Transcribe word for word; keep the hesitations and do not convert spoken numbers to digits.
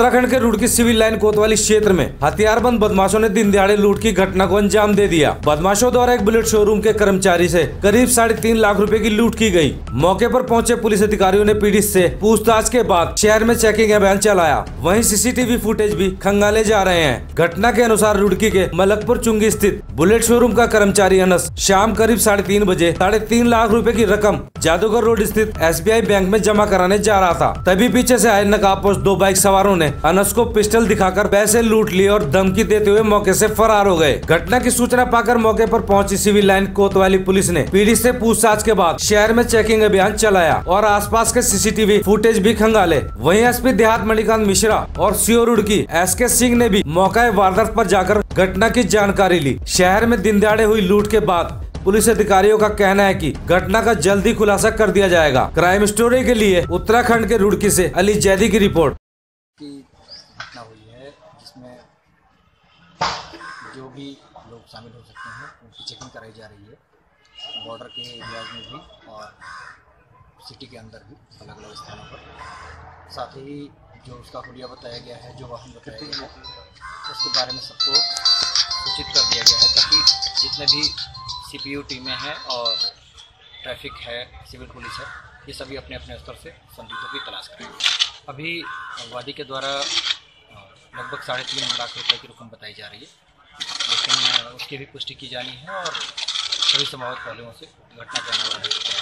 उत्तराखंड के Roorkee civil line कोतवाली क्षेत्र में हथियारबंद बदमाशों ने दिन दिहाड़े लूट की घटना को अंजाम दे दिया। बदमाशों द्वारा एक बुलेट शोरूम के कर्मचारी से करीब साढ़े तीन लाख रुपए की लूट की गई। मौके पर पहुंचे पुलिस अधिकारियों ने पीड़ित से पूछताछ के बाद शहर में चेकिंग अभियान चलाया। वहीं सीसीटीवी फुटेज भी खंगाले जा रहे हैं। घटना के अनुसार रुड़की के मलकपुर चुंगी स्थित बुलेट शोरूम का कर्मचारी अनस शाम करीब साढ़े तीन बजे साढ़े तीन लाख रुपए की रकम जादूगर रोड स्थित एस बी आई बैंक में जमा कराने जा रहा था। तभी पीछे से आए नकाबपोश दो बाइक सवारों ने अनस को पिस्टल दिखाकर पैसे लूट लिए और धमकी देते हुए मौके से फरार हो गए। घटना की सूचना पाकर मौके पर पहुंची सिविल लाइन कोतवाली पुलिस ने पीड़ित से पूछताछ के बाद शहर में चेकिंग अभियान चलाया और आसपास के सीसीटीवी फुटेज भी खंगाले। वहीं एस पी देहात मणिकांत मिश्रा और सी ओ रुड़की एस के सिंह ने भी मौके वारदात पर जाकर घटना की जानकारी ली। शहर में दिन दहाड़े हुई लूट के बाद पुलिस अधिकारियों का कहना है कि घटना का जल्दी खुलासा कर दिया जाएगा। क्राइम स्टोरी के लिए उत्तराखंड के रुड़की से अली जैदी की रिपोर्ट। घटना हुई है जिसमें जो भी लोग शामिल हो सकते हैं उनकी चेकिंग कराई जा रही है। बॉर्डर के एरियाज में भी और सिटी के अंदर भी अलग अलग स्थानों पर। साथ ही जो उसका हुलिया बताया गया है, जो वाहन बताया गया है, उसके बारे में सबको सूचित कर दिया गया है ताकि जितने भी सी पी यू टीमें हैं और ट्रैफिक है, सिविल पुलिस है, ये सभी अपने अपने स्तर से संदिग्धों की तलाश करेंगे। अभी वादी के द्वारा लगभग साढ़े तीन लाख रुपये की रकम बताई जा रही है, लेकिन उसकी भी पुष्टि की जानी है और सभी संभावित पहलुओं से घटना करने वाले